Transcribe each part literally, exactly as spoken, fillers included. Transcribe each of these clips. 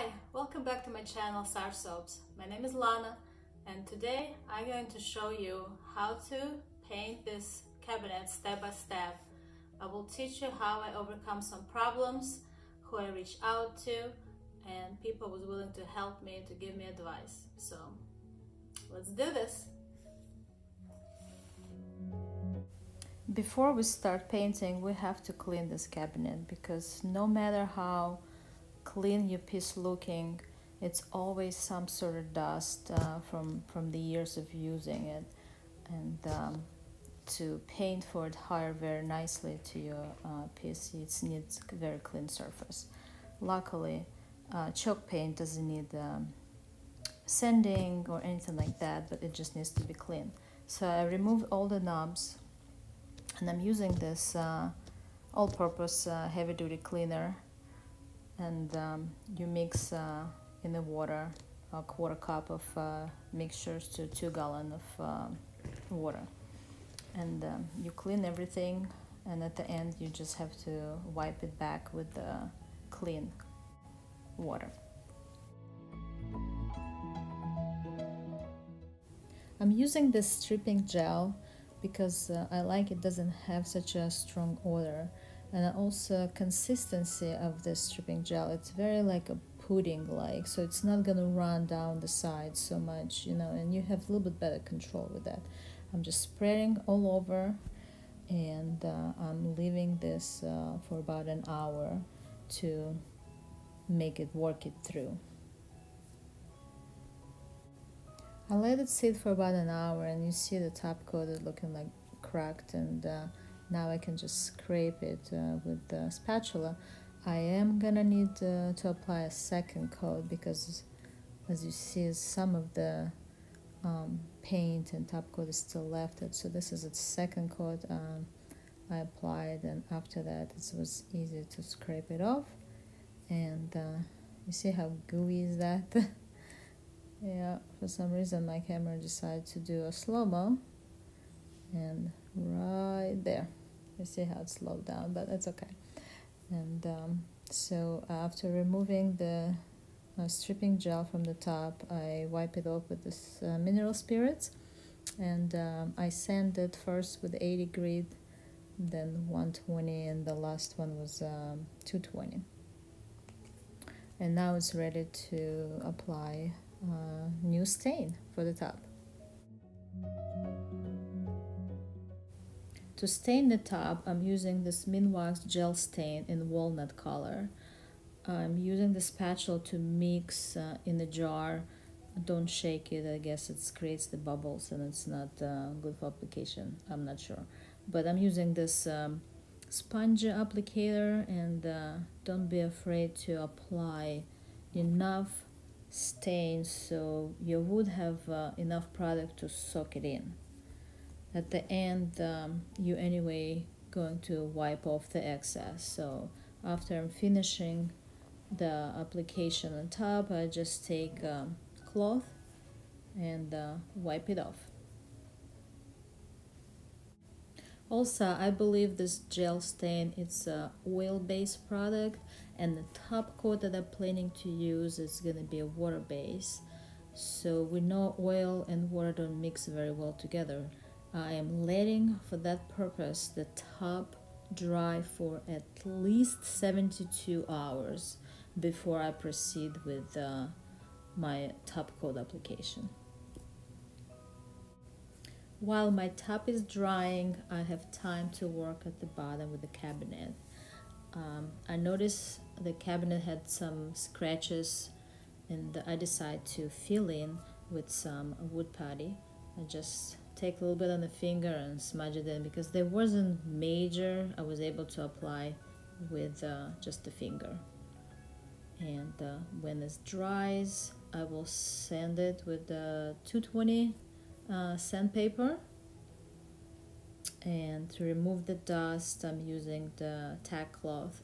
Hi, welcome back to my channel S A R Soaps. My name is Lana and today I'm going to show you how to paint this cabinet step by step. I will teach you how I overcome some problems, who I reach out to, and people who are willing to help me, to give me advice. So let's do this! Before we start painting, we have to clean this cabinet because no matter how clean your piece looking, it's always some sort of dust uh, from from the years of using it, and um, to paint for it higher very nicely to your uh, piece, it needs a very clean surface. Luckily uh, chalk paint doesn't need um, sanding or anything like that, but it just needs to be clean. So I removed all the knobs and I'm using this uh, all-purpose uh, heavy-duty cleaner. And um, you mix uh, in the water a quarter cup of uh, mixtures to two gallon of uh, water, and um, you clean everything, and at the end you just have to wipe it back with the clean water. I'm using this stripping gel because uh, I like it doesn't have such a strong odor. And also consistency of this stripping gel, it's very like a pudding like, so it's not gonna run down the sides so much, you know, and you have a little bit better control with that. I'm just spraying all over, and uh, I'm leaving this uh, for about an hour to make it work it through. I let it sit for about an hour and you see the top coat is looking like cracked, and uh, now I can just scrape it uh, with the spatula. I am gonna need uh, to apply a second coat because, as you see, some of the um, paint and top coat is still left. So this is its second coat um, I applied, and after that it was easy to scrape it off. And uh, you see how gooey is that? Yeah, for some reason my camera decided to do a slow-mo, and right there you see how it slowed down, but that's okay. And um, so after removing the uh, stripping gel from the top, I wipe it off with this uh, mineral spirits, and um, I sand it first with eighty grit, then one twenty, and the last one was um, two twenty, and now it's ready to apply uh, new stain for the top. To stain the top, I'm using this Minwax gel stain in walnut color. I'm using the spatula to mix uh, in the jar. Don't shake it, I guess it creates the bubbles and it's not uh, good for application, I'm not sure. But I'm using this um, sponge applicator, and uh, don't be afraid to apply enough stain so you would have uh, enough product to soak it in. At the end, um, you anyway going to wipe off the excess. So after I'm finishing the application on top, I just take um, cloth and uh, wipe it off. Also, I believe this gel stain, it's a oil-based product, and the top coat that I'm planning to use is gonna be a water-based. So we know oil and water don't mix very well together. I am letting, for that purpose, the top dry for at least seventy-two hours before I proceed with uh, my top coat application. While my top is drying, I have time to work at the bottom with the cabinet. Um, I noticed the cabinet had some scratches, and I decided to fill in with some wood putty. I just take a little bit on the finger and smudge it in because there wasn't major. I was able to apply with uh, just the finger, and uh, when this dries, I will sand it with the uh, two twenty uh, sandpaper, and to remove the dust I'm using the tack cloth.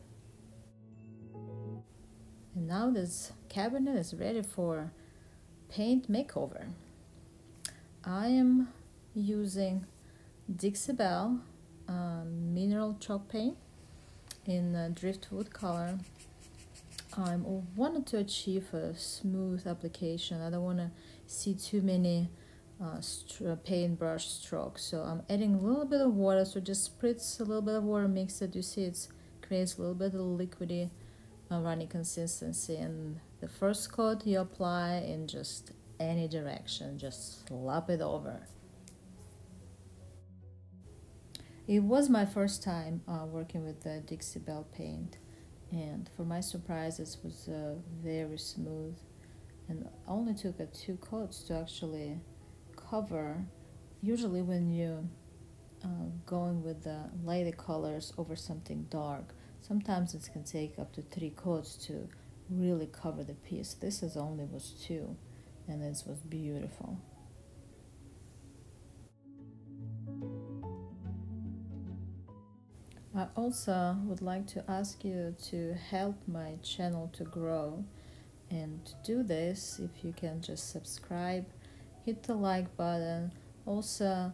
And now this cabinet is ready for paint makeover. I am using Dixie Belle um, mineral chalk paint in uh, driftwood color. I'm wanted to achieve a smooth application. I don't want to see too many uh, paintbrush strokes, so I'm adding a little bit of water. So just spritz a little bit of water, mix it. You see it creates a little bit of liquidy uh, runny consistency. And the first coat you apply in just any direction, just slap it over. It was my first time uh, working with the Dixie Belle paint, and for my surprise, this was uh, very smooth, and only took uh, two coats to actually cover. Usually when you uh, going with the lighter colors over something dark, sometimes it can take up to three coats to really cover the piece. This is only was two, and this was beautiful. I also would like to ask you to help my channel to grow, and to do this, if you can just subscribe, hit the like button, also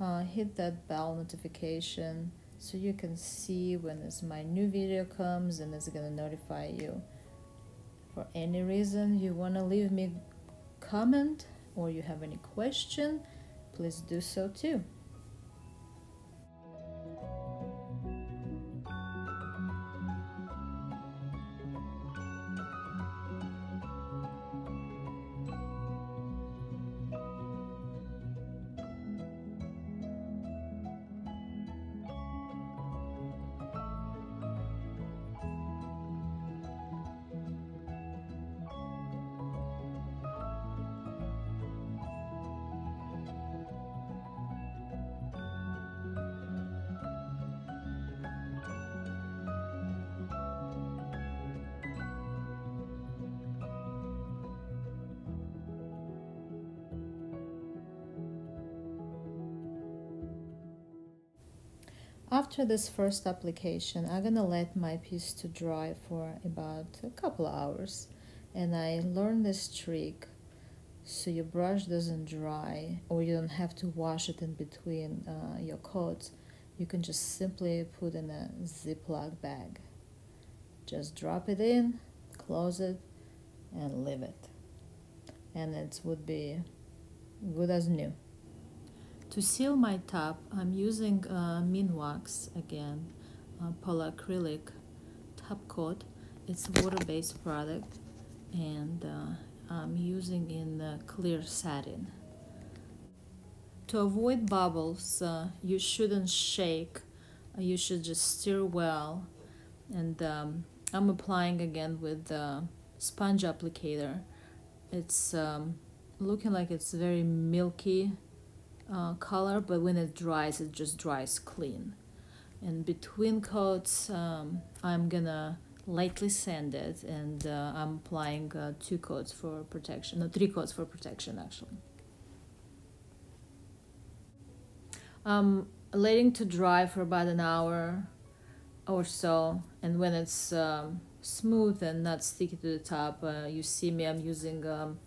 uh, hit that bell notification so you can see when this, my new video comes, and it's gonna notify you. For any reason you want to leave me comment or you have any question, please do so too. After this first application, I'm gonna let my piece to dry for about a couple of hours, and I learned this trick so your brush doesn't dry or you don't have to wash it in between uh, your coats. You can just simply put in a Ziploc bag. Just drop it in, close it, and leave it. And it would be good as new. To seal my top, I'm using uh, Minwax again, uh, polyacrylic top coat. It's a water-based product, and uh, I'm using in uh, clear satin. To avoid bubbles, uh, you shouldn't shake. You should just stir well, and um, I'm applying again with the sponge applicator. It's um, looking like it's very milky Uh, color, but when it dries, it just dries clean. And between coats, um, I'm gonna lightly sand it, and uh, I'm applying uh, two coats for protection, no, three coats for protection actually. I'm letting to dry for about an hour or so, and when it's um, smooth and not sticky to the top, uh, you see me, I'm using um,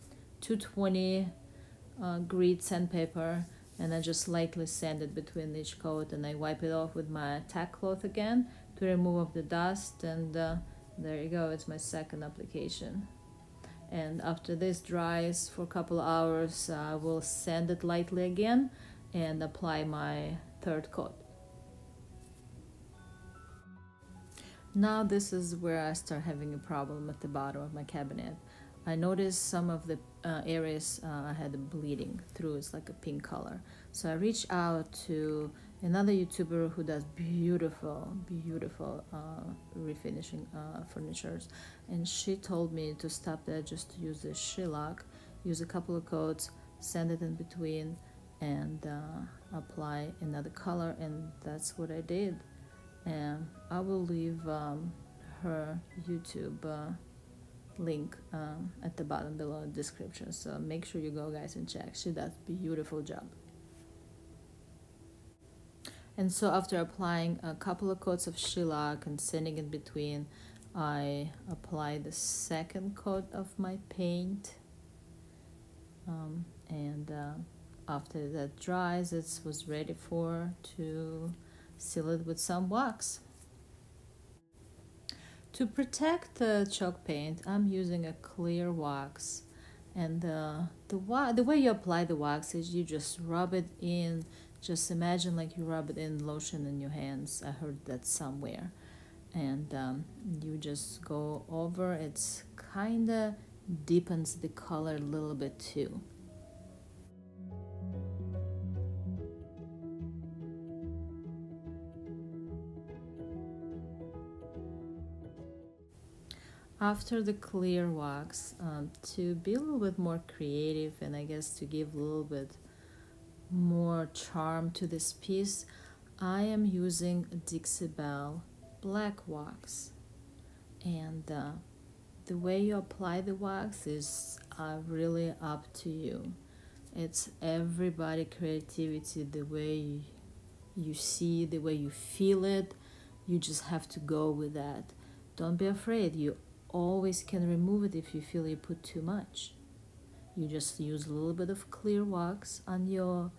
two twenty uh, grit sandpaper, and I just lightly sand it between each coat, and I wipe it off with my tack cloth again to remove of the dust, and uh, there you go, it's my second application. And after this dries for a couple hours, I uh, will sand it lightly again and apply my third coat. Now this is where I start having a problem at the bottom of my cabinet. I noticed some of the uh, areas uh, I had bleeding through. It's like a pink color. So I reached out to another YouTuber who does beautiful, beautiful uh, refinishing uh, furnitures, and she told me to stop there, just to use the shellac, use a couple of coats, sand it in between, and uh, apply another color, and that's what I did. And I will leave um, her YouTube Uh, link um, at the bottom below the description, so make sure you go guys and check. She does beautiful job. And so after applying a couple of coats of shellac and sanding in between, I apply the second coat of my paint, um, and uh, after that dries, it was ready for to seal it with some wax. To protect the chalk paint, I'm using a clear wax, and uh, the wa the way you apply the wax is you just rub it in. Just imagine like you rub it in lotion in your hands. I heard that somewhere. And um, you just go over. It's kind of deepens the color a little bit too. After the clear wax, um, to be a little bit more creative and I guess to give a little bit more charm to this piece, I am using Dixie Belle black wax. And uh, the way you apply the wax is uh, really up to you. It's everybody's creativity, the way you see, the way you feel it. You just have to go with that. Don't be afraid. You always can remove it if you feel you put too much. You just use a little bit of clear wax on your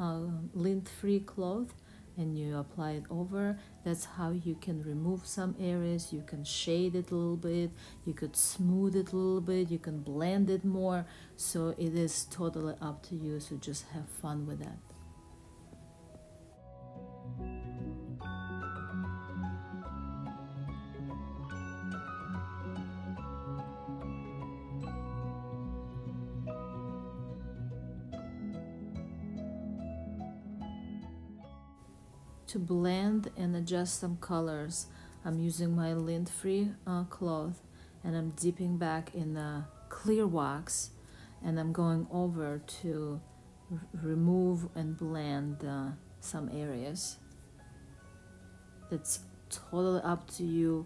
uh, lint-free cloth and you apply it over. That's how you can remove some areas. You can shade it a little bit, you could smooth it a little bit, you can blend it more. So it is totally up to you, so just have fun with that. To blend and adjust some colors, I'm using my lint-free uh, cloth and I'm dipping back in the clear wax and I'm going over to remove and blend uh, some areas. It's totally up to you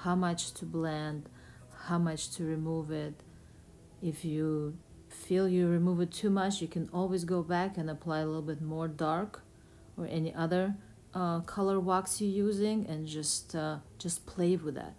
how much to blend, how much to remove it. If you feel you remove it too much, you can always go back and apply a little bit more dark or any other Uh, color wax you're using and just uh, just play with that.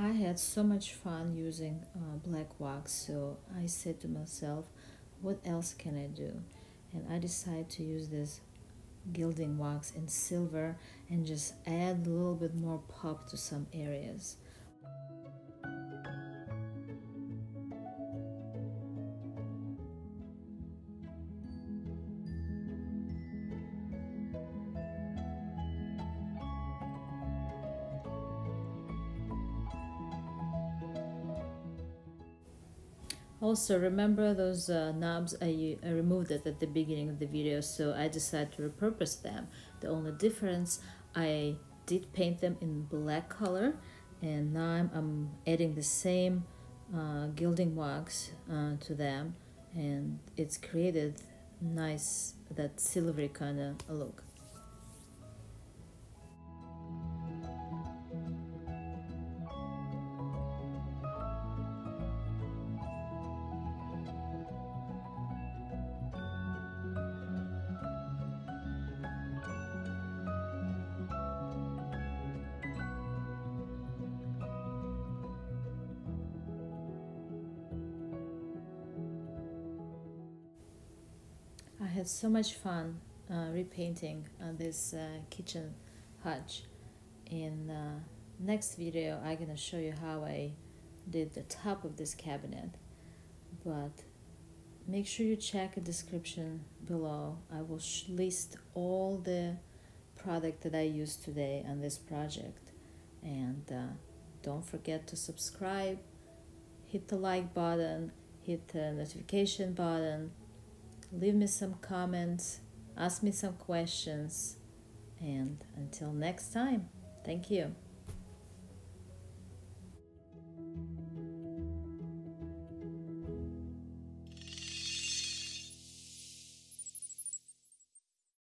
I had so much fun using uh, black wax, so I said to myself, what else can I do? And I decided to use this gilding wax in silver and just add a little bit more pop to some areas. Also, remember those uh, knobs I, I removed it at the beginning of the video, so I decided to repurpose them. The only difference, I did paint them in black color, and now I'm, I'm adding the same uh, gilding wax uh, to them, and it's created nice, that silvery kind of look. I had so much fun uh, repainting uh, this uh, kitchen hutch. In uh, next video, I'm gonna show you how I did the top of this cabinet, but make sure you check the description below. I will list all the product that I used today on this project, and uh, don't forget to subscribe, hit the like button, hit the notification button, leave me some comments, ask me some questions, and until next time, thank you.